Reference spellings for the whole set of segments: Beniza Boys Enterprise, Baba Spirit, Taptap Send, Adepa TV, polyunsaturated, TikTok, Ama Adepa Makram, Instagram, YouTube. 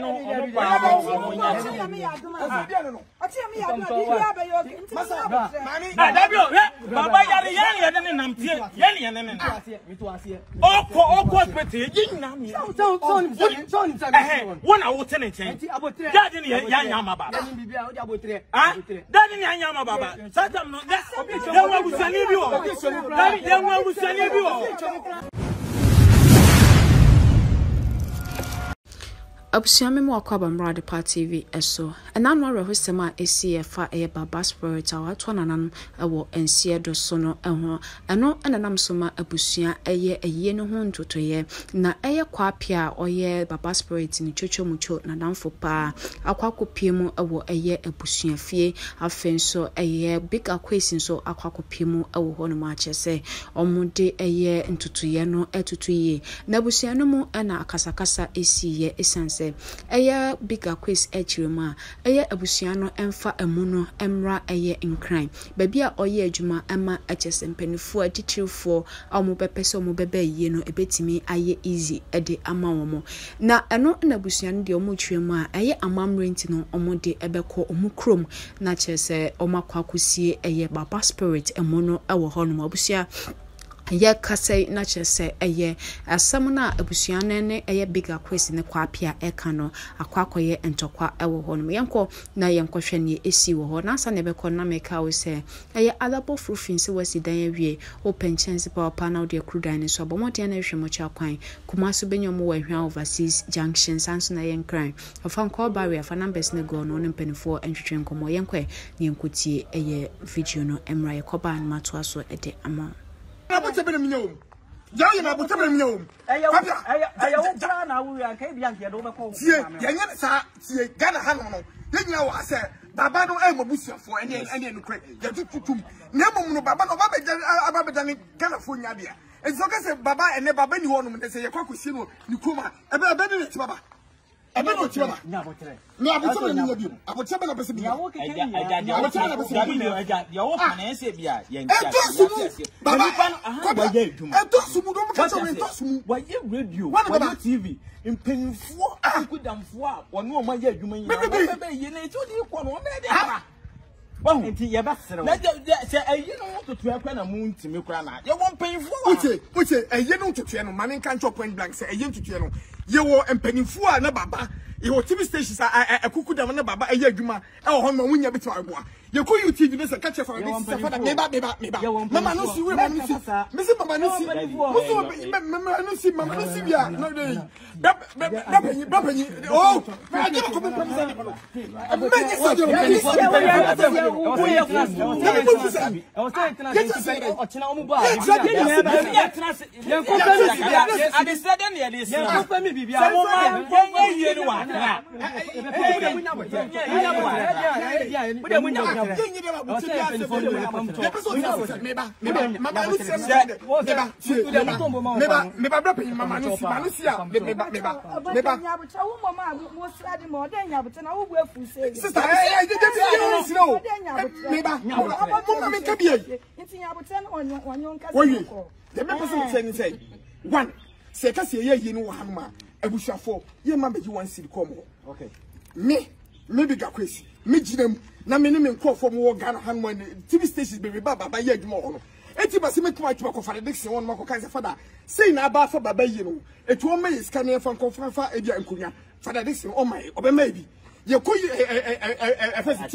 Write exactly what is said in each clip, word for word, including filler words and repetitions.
Baba Obsiame mo akwaba mra Adepa T V eso enanu arehosema esi efa eye Baba Spirit awatwa nananum ewo ensie do so no eho eno enanam soma abusua eye eye ne ho ntotoye na eye kwapia oye Baba Spirit ni chocho mucho nanamfo pa akwakopie mu ewo eye abusua fie afenso eye big aquation so akwakopie mu ewo ho no ma chese omude eye ntotoye no etutuye na abusua no mu ena akasakasa esi ye esanse Eya bigger quiz echirema. Eya abusiano enfa emuno emra eye in crime. Babia oye juma emma eches and penifua titri for almobe peso mobebe yeno ebetimi aye easy ede amawomo. Na eno enabusian de omutrema eye amam rentino omo de ebeko omukrum na chese omakwakusie eye Baba Spirit emono ewo honum abusia. Ye kase na chese eye asam na abusuane ne eye bigger question ne kwapia eka no akwakoye entokwa ewo ho no yenko na yenko hwene esi wo ho na sa ne beko na meka wo se eye Adepa frufin se wasi dan awie open chance pa pa na de krudan ne so bomode na hwemo cha kwan kuma so benyom wo hwan overseas junction sanso na yen crime ofan call barrier for numbers ne go no ne penfo entwetwe nkomo yenko ne yenkotie eye video no emra yekoba an matwa so ede ama I want to be a million. Young, I want to be a million. I want to be a million. I want to be a million. I want to be a million. I want to be Baba no emo busia for any any no crack. Ya tututum. Na mum no baba no baba baba dani kana fo nya bia. Ezoka se baba ene baba ni wonu me se ye kwakosi no ni koma. Ebe ebe ni baba. Ebe no ti baba. Nya botre. Nya botre ni nya bia. Abotre baba se bia. Yawo keke ni. Abotre baba se bia. Yawo fane se bia. Ye ntia. Baba aha wa ye dum. E to sumu do ka so we to sumu. Wa ye radio, wa T V. Mpenfo akudamfo a wono ma ye adwuma yin na be ye na ti odi ko no me de ara wa hu enti ye ba serew na se ayi no totu akwa na mu ntimi kura na ye wo mpenfo oche oche ayi no totu e no mane kan chop point blank se ayi totu e no ye wo mpenfo a na baba ye wo T V stations a akukudam na baba ayi adwuma e wo ho ma wunya betua agboa ye ko YouTube ne se ka chefa bi se fa da me ba me ba me ba mama no si we mama no si me se mama no si mama no si mama no si bia no dey oh I give come from one, say, you know, Hamma, I wish I for your mamma, you want to see Como. Okay, me, maybe Gaquis, me, Jim, Namin, call for more Ghana Hamman, T V stations, baby Baba, by yet more. Eti basi me kwa kwa kofare dixi won mako kaza fada sei na aba fa baba yi no etu o me iska ne fa konfa fa ebia nkunya fada dixi o mai obema bi ye ko T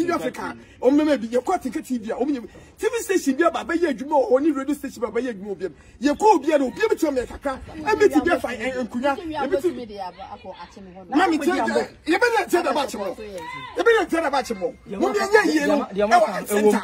V Africa o me bi ye ko tinka T V o me T V station bi baba yi adwuma o ni radio station baba yi adwuma obi ye ko obi na obi bi to me kaka e me ti bi fa nkunya e bi ti media akọ ache me ho na me ti ye be na ti da ba che mo e be na ti da ba che mo mo bi nya yi no e wa center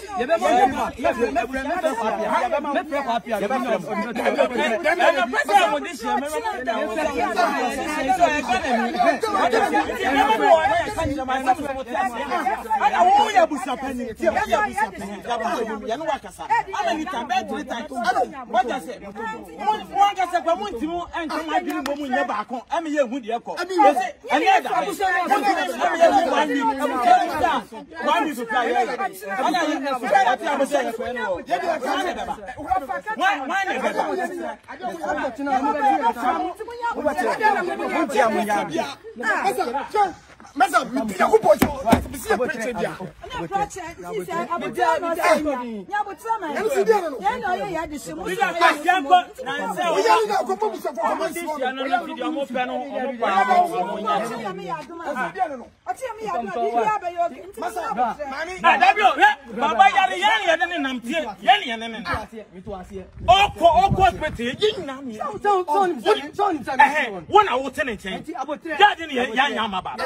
I mean, you would your call. I mean, I I Baba yali yali yali namti yali yali namti. Mituasi. Oko oko spete yini nami. Son son son son son. Eh wana wote ni change. Dadi ni yani yama baba.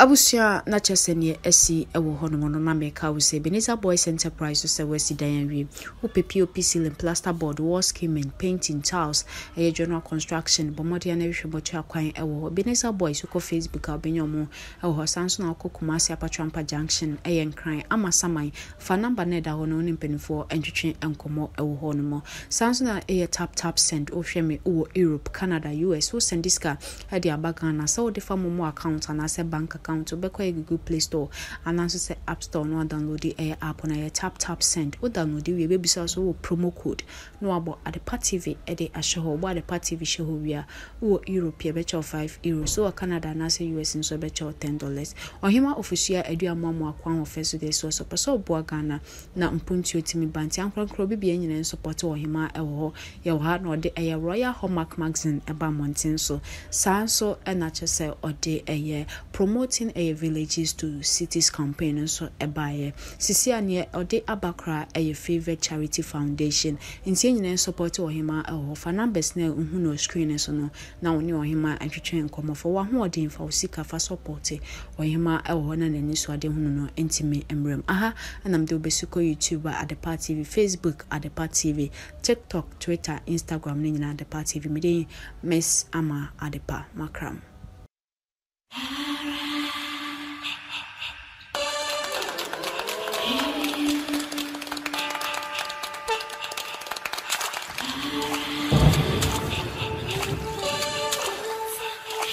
Abusia na cheseni esi ewo hono no na meka wo se Beniza Boys Enterprise so se wesi dan wi wo P O P ceiling plasterboard wall skimming painting tiles e general construction bomodi na hwe bocha kwan ewo Beniza Boys ko Facebook abenyomo ewo sanso na kokumasi apatrampa junction e nkran amasaman fa number na da hono ni mpenfo entwetwe enkomo ewo hono mo sanso na e tap tap send o hwe me wo Europe Canada U S wo send diska e di abaga na so de fa mo account na se bank account obekwa e Google Play Store ananso se App Store no download the air app na ya tap tap send o download we be bisa so promo code no abo Adepa T V e dey ahyeho bo Adepa T V sheho wia wo Europe e becho five euros so Canada na se U S nso becho ten dollars ohima official eduamu amu akwa ho feso dey so so person bo Ghana na mpunti otimi banti ankrankro bibia nyina nso support ohima e ho ye ha no de air Royal Hallmark Magazine e ba montin so sanso e na chese ode air promo a villages to cities campaign and so a buyer. Sisiania or de Abakra a favorite charity foundation. In seeing support or him or for numbers now who no screen and so no. Now new him and train come for one more day for Sika for support or him or one and so I don't know intimate emblem. Aha, and I'm the Besuko YouTuber at Adepa T V, Facebook at Adepa T V, TikTok, Twitter, Instagram, Nina at Adepa T V, Miss Ama Adepa Makram.